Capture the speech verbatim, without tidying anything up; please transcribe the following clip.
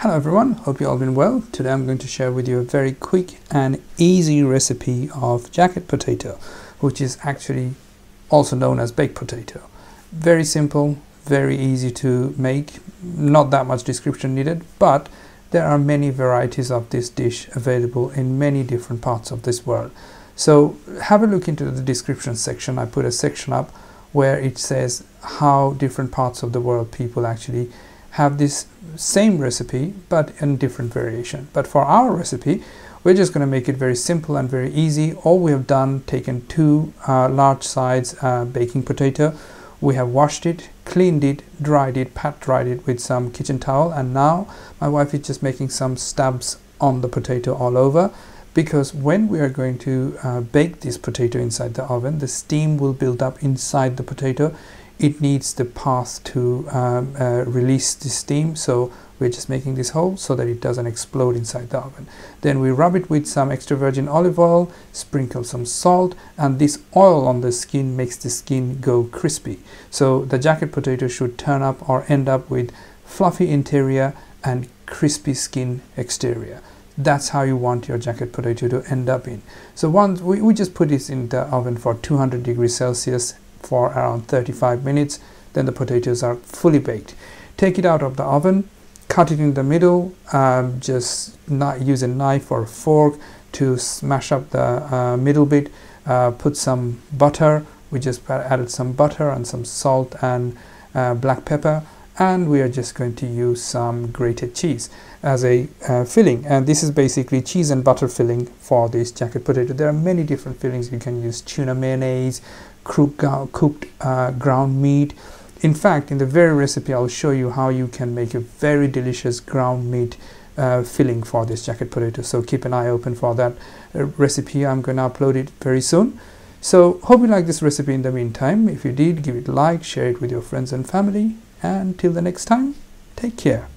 Hello everyone, hope you all been well. Today I'm going to share with you a very quick and easy recipe of jacket potato, which is actually also known as baked potato. Very simple, very easy to make, not that much description needed, but there are many varieties of this dish available in many different parts of this world. So have a look into the description section. I put a section up where it says how different parts of the world people actually have this same recipe but in different variation. But for our recipe, we're just going to make it very simple and very easy. All we have done, taken two uh, large size uh, baking potato, we have washed it, cleaned it, dried it, pat dried it with some kitchen towel, and now my wife is just making some stabs on the potato all over, because when we are going to uh, bake this potato inside the oven, the steam will build up inside the potato. It needs the path to um, uh, release the steam, so we're just making this hole so that it doesn't explode inside the oven. Then we rub it with some extra virgin olive oil, sprinkle some salt, and this oil on the skin makes the skin go crispy. So the jacket potato should turn up or end up with fluffy interior and crispy skin exterior. That's how you want your jacket potato to end up in. So once we, we just put this in the oven for two hundred degrees Celsius for around thirty-five minutes, then the potatoes are fully baked. Take it out of the oven, cut it in the middle, um, just not use a knife or a fork to smash up the uh, middle bit. Uh, put some butter, we just added some butter and some salt and uh, black pepper, and we are just going to use some grated cheese as a uh, filling. And this is basically cheese and butter filling for this jacket potato. There are many different fillings. You can use tuna mayonnaise, cooked uh, ground meat. In fact, in the very recipe, I'll show you how you can make a very delicious ground meat uh, filling for this jacket potato. So keep an eye open for that uh, recipe. I'm going to upload it very soon. So hope you like this recipe in the meantime. If you did, give it a like, share it with your friends and family. And till the next time, take care.